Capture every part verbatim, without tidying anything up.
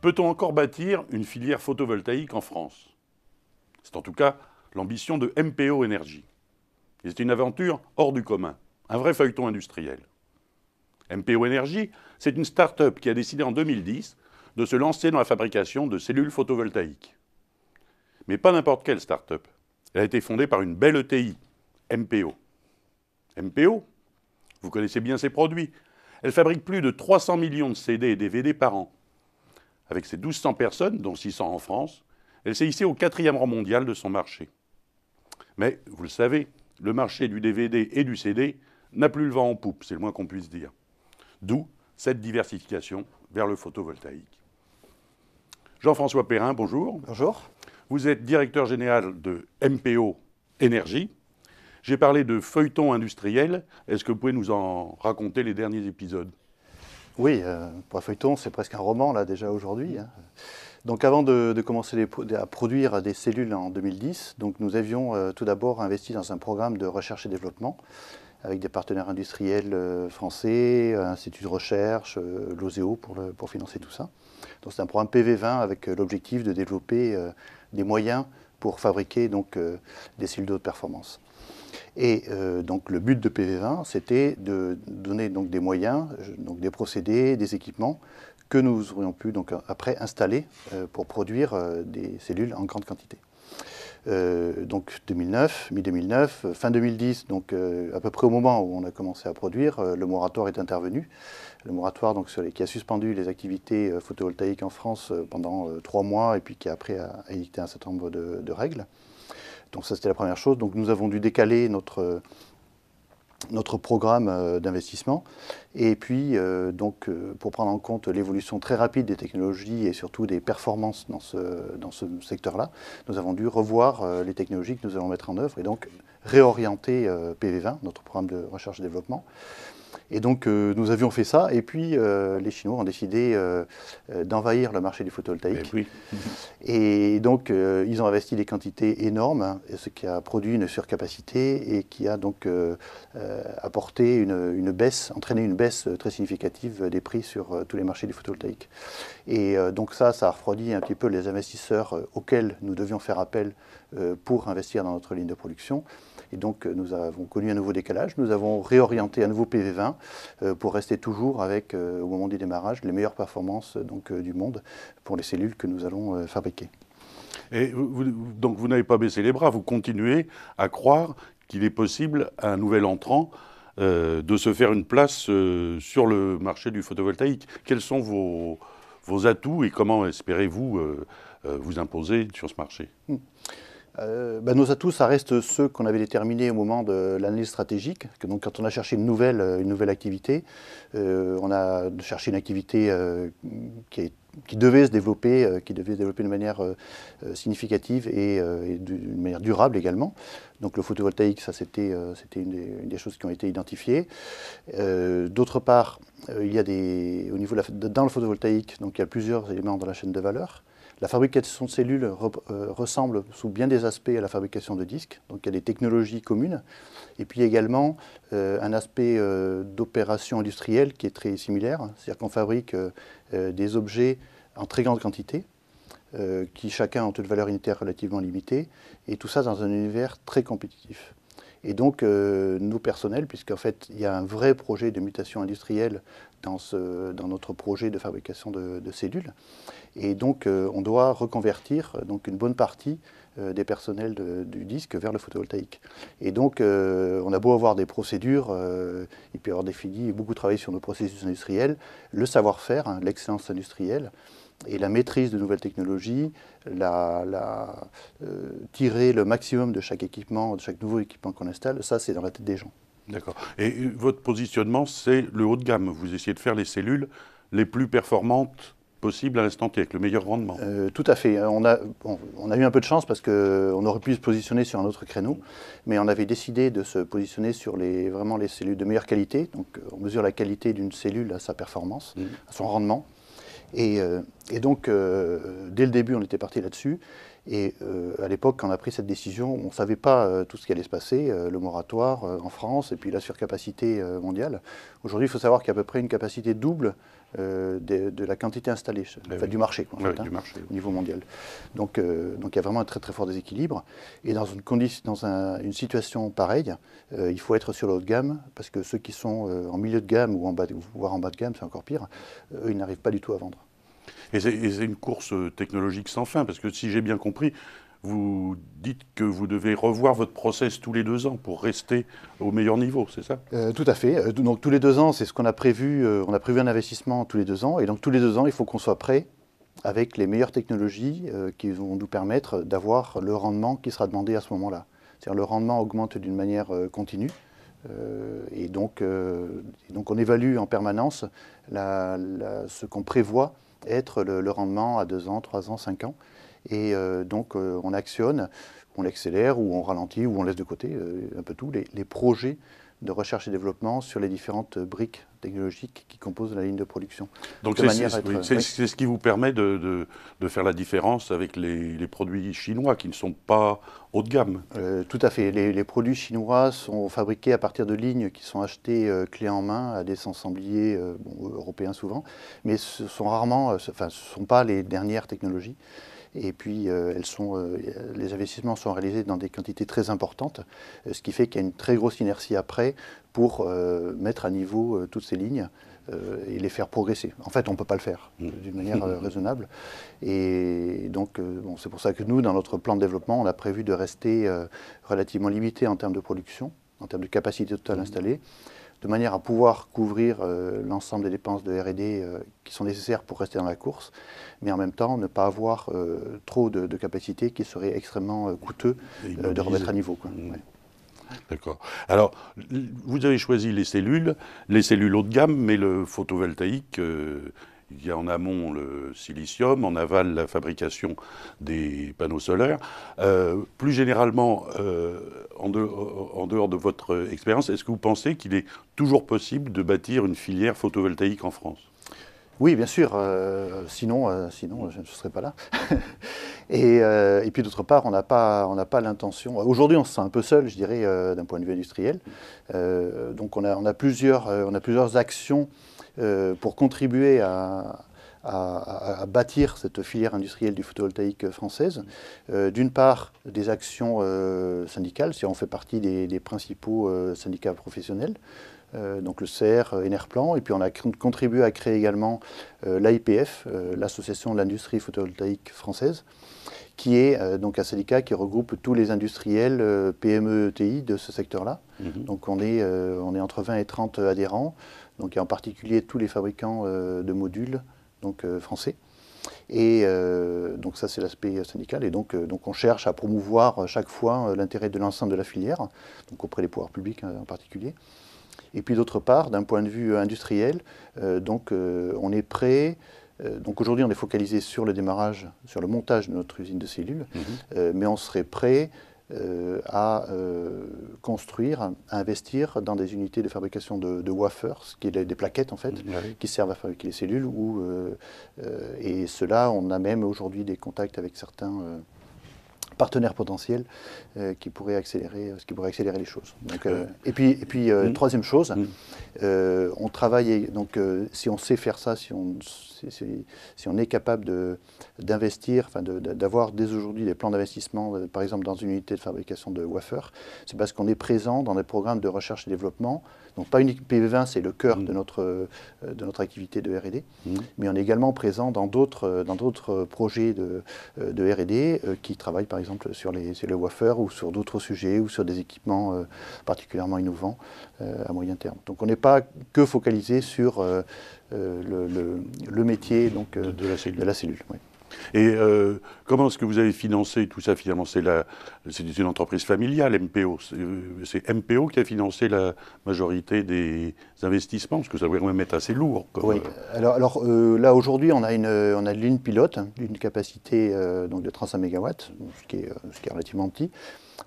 Peut-on encore bâtir une filière photovoltaïque en France? C'est en tout cas l'ambition de M P O Energy. C'est une aventure hors du commun, un vrai feuilleton industriel. M P O Energy, c'est une start-up qui a décidé en deux mille dix de se lancer dans la fabrication de cellules photovoltaïques. Mais pas n'importe quelle start-up. Elle a été fondée par une belle E T I, M P O. M P O, vous connaissez bien ses produits. Elle fabrique plus de trois cents millions de C D et D V D par an. Avec ses mille deux cents personnes, dont six cents en France, elle s'est hissée au quatrième rang mondial de son marché. Mais, vous le savez, le marché du D V D et du C D n'a plus le vent en poupe, c'est le moins qu'on puisse dire. D'où cette diversification vers le photovoltaïque. Jean-François Perrin, bonjour. Bonjour. Vous êtes directeur général de M P O Energy. J'ai parlé de feuilleton industriel. Est-ce que vous pouvez nous en raconter les derniers épisodes? Oui, euh, pour un feuilleton, c'est presque un roman, là, déjà aujourd'hui. Hein. Donc avant de, de commencer les, à produire des cellules en deux mille dix, donc nous avions euh, tout d'abord investi dans un programme de recherche et développement avec des partenaires industriels euh, français, euh, instituts de recherche, euh, l'O S E O pour, le, pour financer tout ça. Donc c'est un programme P V vingt avec euh, l'objectif de développer euh, des moyens pour fabriquer donc, euh, des cellules de haute performance. Et euh, donc le but de P V vingt, c'était de donner donc, des moyens, donc, des procédés, des équipements que nous aurions pu donc, après installer euh, pour produire euh, des cellules en grande quantité. Euh, donc deux mille neuf, mi deux mille neuf, fin deux mille dix, donc euh, à peu près au moment où on a commencé à produire, euh, le moratoire est intervenu. Le moratoire donc, sur les, qui a suspendu les activités euh, photovoltaïques en France euh, pendant euh, trois mois et puis qui après a, a édicté un certain nombre de, de règles. Donc ça, c'était la première chose. Donc nous avons dû décaler notre, notre programme euh, d'investissement. Et puis, euh, donc, euh, pour prendre en compte l'évolution très rapide des technologies et surtout des performances dans ce, dans ce secteur-là, nous avons dû revoir euh, les technologies que nous allons mettre en œuvre et donc réorienter euh, P V vingt, notre programme de recherche et développement. Et donc, euh, nous avions fait ça, et puis euh, les Chinois ont décidé euh, d'envahir le marché du photovoltaïque. Oui. Et donc, euh, ils ont investi des quantités énormes, ce qui a produit une surcapacité et qui a donc euh, euh, apporté une, une baisse, entraîné une baisse très significative des prix sur euh, tous les marchés du photovoltaïque. Et euh, donc ça, ça a refroidi un petit peu les investisseurs euh, auxquels nous devions faire appel euh, pour investir dans notre ligne de production. Et donc, euh, nous avons connu un nouveau décalage. Nous avons réorienté un nouveau P V vingt euh, pour rester toujours avec, euh, au moment du démarrage, les meilleures performances euh, donc, euh, du monde pour les cellules que nous allons euh, fabriquer. Et vous, donc, vous n'avez pas baissé les bras. Vous continuez à croire qu'il est possible à un nouvel entrant euh, de se faire une place euh, sur le marché du photovoltaïque. Quels sont vos... vos atouts et comment espérez-vous euh, euh, vous imposer sur ce marché? Mmh. euh, ben, Nos atouts, ça reste ceux qu'on avait déterminés au moment de l'analyse stratégique. Que donc, quand on a cherché une nouvelle, une nouvelle activité, euh, on a cherché une activité euh, qui est qui devait se développer, euh, qui devait se développer de manière euh, significative et, euh, et d'une manière durable également. Donc le photovoltaïque, ça c'était euh, une, une des choses qui ont été identifiées. Euh, D'autre part, euh, il y a des, au niveau de la, dans le photovoltaïque, donc il y a plusieurs éléments dans la chaîne de valeur. La fabrication de cellules re, euh, ressemble sous bien des aspects à la fabrication de disques, donc il y a des technologies communes. Et puis également euh, un aspect euh, d'opération industrielle qui est très similaire, c'est-à-dire qu'on fabrique euh, euh, des objets en très grande quantité, euh, qui chacun ont une valeur unitaire relativement limitée, et tout ça dans un univers très compétitif. Et donc, euh, nos personnels, puisqu'en fait, il y a un vrai projet de mutation industrielle dans, ce, dans notre projet de fabrication de, de cellules. Et donc, euh, on doit reconvertir donc, une bonne partie euh, des personnels de, du disque vers le photovoltaïque. Et donc, euh, on a beau avoir des procédures, euh, il peut y avoir défini, beaucoup travaillé sur nos processus industriels, le savoir-faire, hein, l'excellence industrielle, et la maîtrise de nouvelles technologies, la, la, euh, tirer le maximum de chaque équipement, de chaque nouveau équipement qu'on installe, ça c'est dans la tête des gens. D'accord. Et votre positionnement, c'est le haut de gamme. Vous essayez de faire les cellules les plus performantes possible à l'instant T, avec le meilleur rendement. Euh, tout à fait. On a, bon, on a eu un peu de chance parce qu'on aurait pu se positionner sur un autre créneau, mais on avait décidé de se positionner sur les, vraiment les cellules de meilleure qualité. Donc on mesure la qualité d'une cellule à sa performance, mmh. à son rendement. Et, euh, et donc, euh, dès le début, on était parti là-dessus. Et euh, à l'époque, quand on a pris cette décision, on ne savait pas euh, tout ce qui allait se passer, euh, le moratoire euh, en France et puis la surcapacité euh, mondiale. Aujourd'hui, il faut savoir qu'il y a à peu près une capacité double euh, de, de la quantité installée, enfin, oui. du marché, quoi, en oui, fait, oui, hein, du marché, au niveau mondial. Donc, euh, donc il y a vraiment un très très fort déséquilibre. Et dans une, condition, dans un, une situation pareille, euh, il faut être sur le haut de gamme, parce que ceux qui sont euh, en milieu de gamme ou en bas de, voire en bas de gamme, c'est encore pire, eux, ils n'arrivent pas du tout à vendre. Et c'est une course technologique sans fin, parce que si j'ai bien compris, vous dites que vous devez revoir votre process tous les deux ans pour rester au meilleur niveau, c'est ça ? euh, Tout à fait. Donc tous les deux ans, c'est ce qu'on a prévu. On a prévu un investissement tous les deux ans. Et donc tous les deux ans, il faut qu'on soit prêt avec les meilleures technologies euh, qui vont nous permettre d'avoir le rendement qui sera demandé à ce moment-là. C'est-à-dire le rendement augmente d'une manière euh, continue. Euh, et, donc, euh, et donc on évalue en permanence la, la, ce qu'on prévoit être le, le rendement à deux ans, trois ans, cinq ans. Et euh, donc euh, on actionne, on accélère ou on ralentit ou on laisse de côté euh, un peu tout les, les projets de recherche et développement sur les différentes briques technologiques qui composent la ligne de production. Donc c'est oui, oui. ce qui vous permet de, de, de faire la différence avec les, les produits chinois qui ne sont pas haut de gamme. Euh, tout à fait. Les, les produits chinois sont fabriqués à partir de lignes qui sont achetées euh, clés en main à des ensembliers euh, bon, européens souvent, mais ce sont rarement, euh, ce, enfin, ce sont pas les dernières technologies. Et puis, euh, elles sont, euh, les investissements sont réalisés dans des quantités très importantes, ce qui fait qu'il y a une très grosse inertie après pour euh, mettre à niveau euh, toutes ces lignes euh, et les faire progresser. En fait, on ne peut pas le faire d'une manière euh, raisonnable. Et donc, euh, bon, c'est pour ça que nous, dans notre plan de développement, on a prévu de rester euh, relativement limité en termes de production, en termes de capacité totale installée, de manière à pouvoir couvrir euh, l'ensemble des dépenses de R et D euh, qui sont nécessaires pour rester dans la course, mais en même temps ne pas avoir euh, trop de, de capacités qui seraient extrêmement euh, coûteux euh, de remettre à niveau, quoi. Mmh. Ouais. D'accord. Alors, vous avez choisi les cellules, les cellules haut de gamme, mais le photovoltaïque, euh, il y a en amont le silicium, en aval la fabrication des panneaux solaires. Euh, plus généralement, euh, en, de, en dehors de votre expérience, est-ce que vous pensez qu'il est toujours possible de bâtir une filière photovoltaïque en France ? Oui, bien sûr. Euh, sinon, euh, sinon, je ne serais pas là. et, euh, et puis d'autre part, on n'a pas, on n'a pas l'intention. Aujourd'hui, on se sent un peu seul, je dirais, euh, d'un point de vue industriel. Euh, donc, on a, on a plusieurs, euh, on a plusieurs actions euh, pour contribuer à, à, à bâtir cette filière industrielle du photovoltaïque française. Euh, D'une part, des actions euh, syndicales, si on fait partie des, des principaux euh, syndicats professionnels. Euh, donc le S E R, euh, Enerplan, et puis on a contribué à créer également euh, l'A I P F, euh, l'Association de l'industrie photovoltaïque française, qui est euh, donc un syndicat qui regroupe tous les industriels euh, P M E E T I de ce secteur-là. Mm-hmm. Donc on est, euh, on est entre vingt et trente adhérents, donc il y a en particulier tous les fabricants euh, de modules donc, euh, français. Et euh, donc ça, c'est l'aspect syndical. Et donc, euh, donc on cherche à promouvoir chaque fois euh, l'intérêt de l'ensemble de la filière, donc auprès des pouvoirs publics euh, en particulier. Et puis d'autre part, d'un point de vue industriel, euh, donc euh, on est prêt. Euh, donc aujourd'hui, on est focalisé sur le démarrage, sur le montage de notre usine de cellules, mmh. euh, mais on serait prêt euh, à euh, construire, à investir dans des unités de fabrication de, de wafers, qui est des plaquettes en fait, mmh. qui servent à fabriquer les cellules. Où, euh, euh, et cela, on a même aujourd'hui des contacts avec certains. Euh, partenaires potentiels euh, qui pourraient accélérer, ce qui pourrait accélérer les choses. Donc, euh, et puis, et puis euh, mmh. troisième chose, mmh. euh, on travaille, donc euh, si on sait faire ça, si on, si, si on est capable d'investir, enfin d'avoir dès aujourd'hui des plans d'investissement, euh, par exemple dans une unité de fabrication de wafers, c'est parce qu'on est présent dans des programmes de recherche et développement. Donc pas unique P V vingt, c'est le cœur mmh. de, notre, euh, de notre activité de R et D, mmh. mais on est également présent dans d'autres dans d'autres projets de, de R et D euh, qui travaillent par exemple sur les, sur les wafers ou sur d'autres sujets ou sur des équipements euh, particulièrement innovants euh, à moyen terme. Donc on n'est pas que focalisé sur euh, le, le, le métier donc, euh, de, de la cellule. De la cellule oui. Et euh, comment est-ce que vous avez financé tout ça finalement? C'est une entreprise familiale, M P O. C'est M P O qui a financé la majorité des investissements, parce que ça doit quand même être assez lourd. Comme... Oui. Alors, alors euh, là, aujourd'hui, on a une, on a une ligne pilote, une capacité euh, donc de trente-cinq mégawatts, ce qui est, ce qui est relativement petit.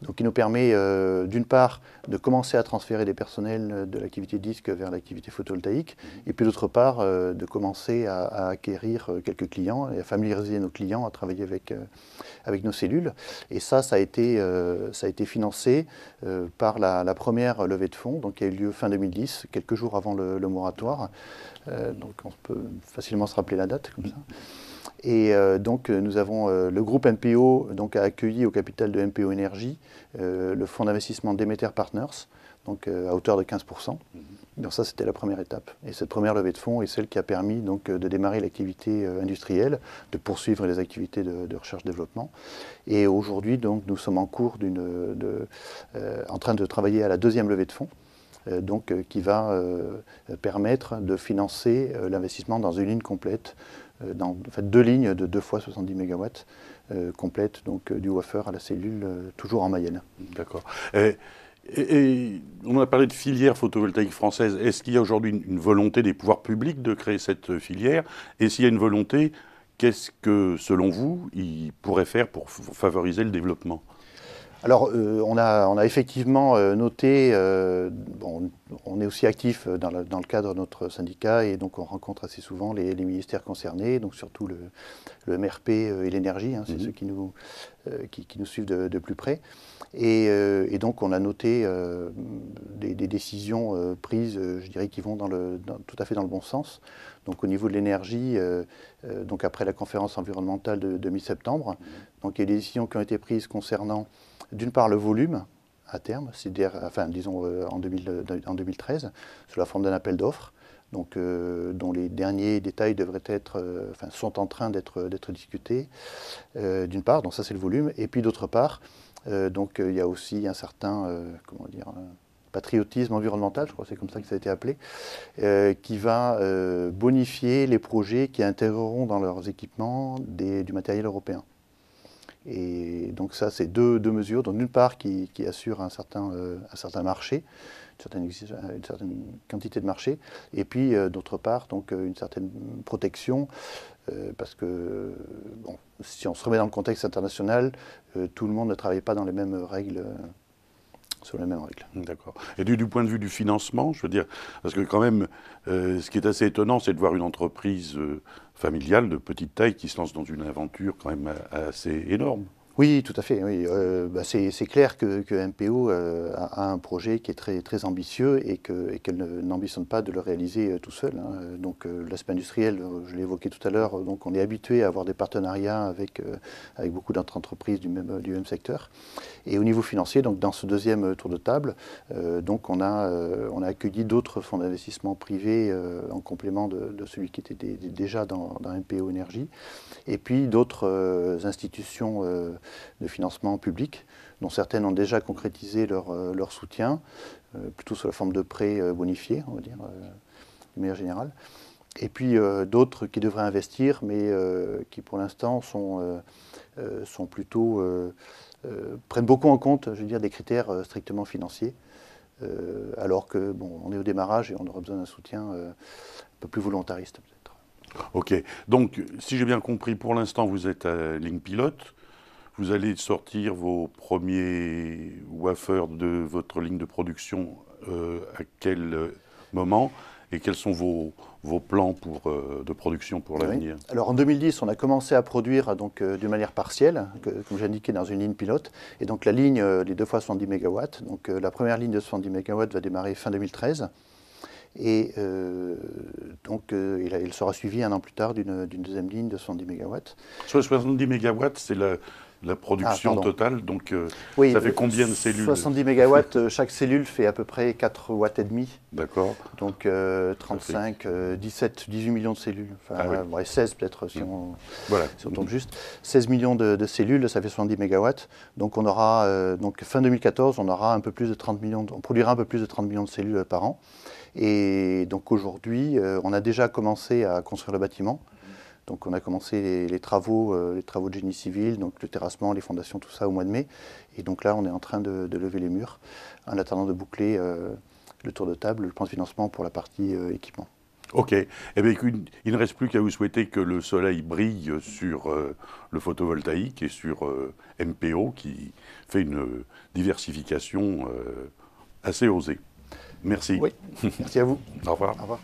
Donc il nous permet euh, d'une part de commencer à transférer des personnels de l'activité disque vers l'activité photovoltaïque et puis d'autre part euh, de commencer à, à acquérir quelques clients et à familiariser nos clients à travailler avec, euh, avec nos cellules. Et ça, ça a été, euh, ça a été financé euh, par la, la première levée de fonds donc, qui a eu lieu fin deux mille dix, quelques jours avant le, le moratoire. Euh, donc on peut facilement se rappeler la date comme ça. Et euh, donc, nous avons, euh, le groupe M P O donc, a accueilli au capital de M P O Energy euh, le fonds d'investissement Demeter Partners, donc euh, à hauteur de quinze pour cent. Donc ça, c'était la première étape. Et cette première levée de fonds est celle qui a permis donc, de démarrer l'activité euh, industrielle, de poursuivre les activités de, de recherche-développement. Et aujourd'hui, donc, nous sommes en cours d'une, de, euh, en train de travailler à la deuxième levée de fonds. Euh, donc, euh, qui va euh, permettre de financer euh, l'investissement dans une ligne complète, euh, dans en fait, deux lignes de deux fois soixante-dix mégawatts euh, complètes, donc euh, du wafer à la cellule, euh, toujours en Mayenne. D'accord. Et, et, et on a parlé de filière photovoltaïque française. Est-ce qu'il y a aujourd'hui une, une volonté des pouvoirs publics de créer cette filière? Et s'il y a une volonté, qu'est-ce que, selon vous, ils pourraient faire pour favoriser le développement? Alors, euh, on, a, on a effectivement euh, noté, euh, bon, on est aussi actif dans, la, dans le cadre de notre syndicat et donc on rencontre assez souvent les, les ministères concernés, donc surtout le, le M R P et l'énergie, hein, c'est mm-hmm. ceux qui nous, euh, qui, qui nous suivent de, de plus près. Et, euh, et donc on a noté euh, des, des décisions euh, prises, euh, je dirais, qui vont dans le, dans, tout à fait dans le bon sens. Donc au niveau de l'énergie, euh, euh, donc après la conférence environnementale de, de mi-septembre, mm-hmm. donc il y a des décisions qui ont été prises concernant d'une part le volume à terme, c'est-à-dire, enfin, disons euh, en, deux mille, en deux mille treize, sous la forme d'un appel d'offres, donc euh, dont les derniers détails devraient être, euh, enfin, sont en train d'être d'être discutés. Euh, d'une part, donc ça c'est le volume, et puis d'autre part, euh, donc il euh, y a aussi un certain, euh, comment dire. Euh, patriotisme environnemental, je crois que c'est comme ça que ça a été appelé, euh, qui va euh, bonifier les projets qui intégreront dans leurs équipements des, du matériel européen. Et donc ça, c'est deux, deux mesures, donc d'une part qui, qui assure un certain, euh, un certain marché, une certaine, une certaine quantité de marché, et puis euh, d'autre part, donc une certaine protection, euh, parce que, bon, si on se remet dans le contexte international, euh, tout le monde ne travaille pas dans les mêmes règles, euh, sur les mêmes règles. D'accord. Et du, du point de vue du financement, je veux dire, parce que quand même, euh, ce qui est assez étonnant, c'est de voir une entreprise euh, familiale de petite taille qui se lance dans une aventure quand même assez énorme. Oui, tout à fait. Oui. Euh, bah c'est clair que, que M P O euh, a, a un projet qui est très, très ambitieux et qu'elle qu n'ambitionne pas de le réaliser tout seul. Hein. Donc euh, l'aspect industriel, je l'ai évoqué tout à l'heure, donc on est habitué à avoir des partenariats avec, euh, avec beaucoup d'autres entreprises du même, du même secteur. Et au niveau financier, donc dans ce deuxième tour de table, euh, donc on, a, euh, on a accueilli d'autres fonds d'investissement privés euh, en complément de, de celui qui était déjà dans, dans M P O Energy, et puis d'autres euh, institutions euh, de financement public, dont certaines ont déjà concrétisé leur, euh, leur soutien, euh, plutôt sous la forme de prêts euh, bonifiés, on va dire, euh, de manière générale. Et puis euh, d'autres qui devraient investir, mais euh, qui pour l'instant sont, euh, euh, sont plutôt, euh, euh, prennent beaucoup en compte, je veux dire, des critères euh, strictement financiers, euh, alors que bon, on est au démarrage et on aura besoin d'un soutien euh, un peu plus volontariste peut-être. Ok, donc si j'ai bien compris, pour l'instant vous êtes à ligne pilote. Vous allez sortir vos premiers wafers de votre ligne de production euh, à quel moment et quels sont vos, vos plans pour, euh, de production pour l'avenir? Oui. Alors en deux mille dix, on a commencé à produire donc, euh, d'une manière partielle, que, comme j'indiquais, dans une ligne pilote. Et donc la ligne, euh, les deux fois soixante-dix mégawatts, donc euh, la première ligne de soixante-dix mégawatts va démarrer fin deux mille treize. Et, euh, donc, euh, il, a, il sera suivi un an plus tard d'une deuxième ligne de soixante-dix mégawatts. soixante-dix mégawatts, c'est la... La production ah, totale, donc euh, oui, ça fait combien de cellules? soixante-dix mégawatts, chaque cellule fait à peu près quatre watts et demi. D'accord. Donc euh, trente-cinq, euh, dix-sept, dix-huit millions de cellules. Enfin, ah, oui. euh, ouais, seize peut-être si, mmh. voilà. si on tombe mmh. juste. seize millions de, de cellules, ça fait soixante-dix mégawatts. Donc on aura, euh, donc fin deux mille quatorze, on aura un peu plus de trente millions, de, on produira un peu plus de trente millions de cellules par an. Et donc aujourd'hui, euh, on a déjà commencé à construire le bâtiment. Donc on a commencé les, les travaux, euh, les travaux de génie civil, donc le terrassement, les fondations, tout ça au mois de mai. Et donc là, on est en train de, de lever les murs en attendant de boucler euh, le tour de table, le plan de financement pour la partie euh, équipement. Ok. Eh bien, il ne reste plus qu'à vous souhaiter que le soleil brille sur euh, le photovoltaïque et sur euh, M P O, qui fait une diversification euh, assez osée. Merci. Oui, merci à vous. Au revoir. Au revoir.